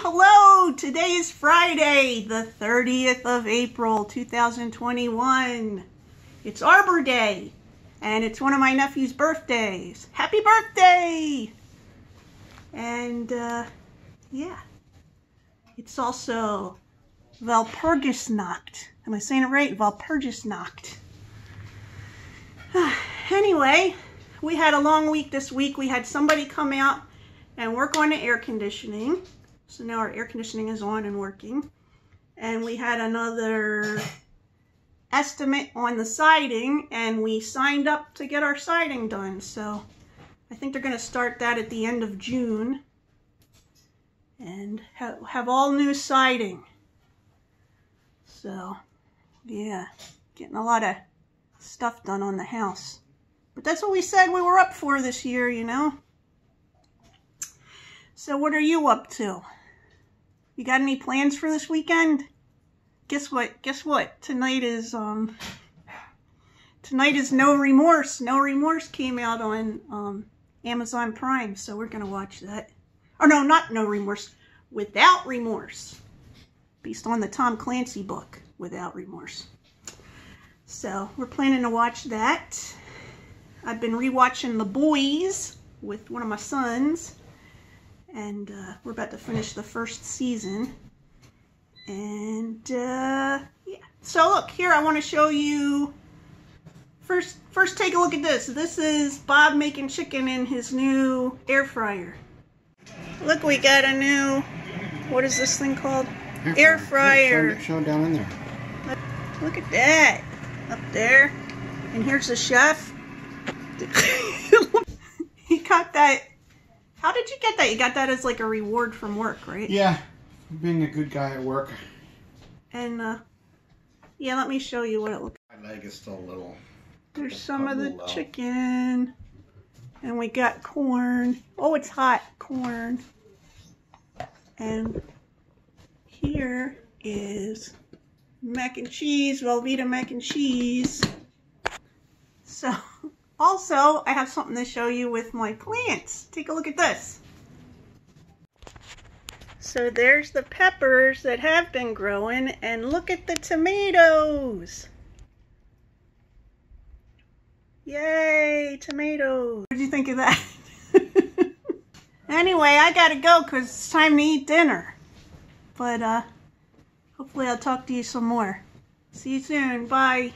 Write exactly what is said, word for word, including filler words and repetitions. Hello! Today is Friday, the thirtieth of April, two thousand twenty-one. It's Arbor Day, and it's one of my nephew's birthdays. Happy birthday! And, uh, yeah. It's also Walpurgisnacht. Am I saying it right? Walpurgisnacht. Anyway, we had a long week this week. We had somebody come out and work on the air conditioning. So now our air conditioning is on and working. And we had another estimate on the siding, and we signed up to get our siding done. So I think they're gonna start that at the end of June and ha have all new siding. So yeah, getting a lot of stuff done on the house. But that's what we said we were up for this year, you know? So what are you up to? You got any plans for this weekend? Guess what? Guess what? Tonight is um tonight is No Remorse. No Remorse came out on um Amazon Prime, so we're gonna watch that. Or no, not No Remorse. Without Remorse. Based on the Tom Clancy book, Without Remorse. So we're planning to watch that. I've been rewatching The Boys with one of my sons. And uh, we're about to finish the first season. And uh, yeah, so look here. I want to show you. First, first take a look at this. This is Bob making chicken in his new air fryer. Look, we got a new. What is this thing called? Air, air fryer. Show it down in there. Look, look at that up there. And here's the chef. He got that. How did you get that? You got that as like a reward from work, right? Yeah, being a good guy at work. And, uh, yeah, let me show you what it looks like. My leg is still a little... There's some of the low. Chicken. And we got corn. Oh, it's hot. Corn. And here is mac and cheese, Velveeta mac and cheese. So... Also, I have something to show you with my plants. Take a look at this. So there's the peppers that have been growing, and look at the tomatoes. Yay, tomatoes. What did you think of that? Anyway, I gotta go because it's time to eat dinner. But uh, hopefully I'll talk to you some more. See you soon. Bye.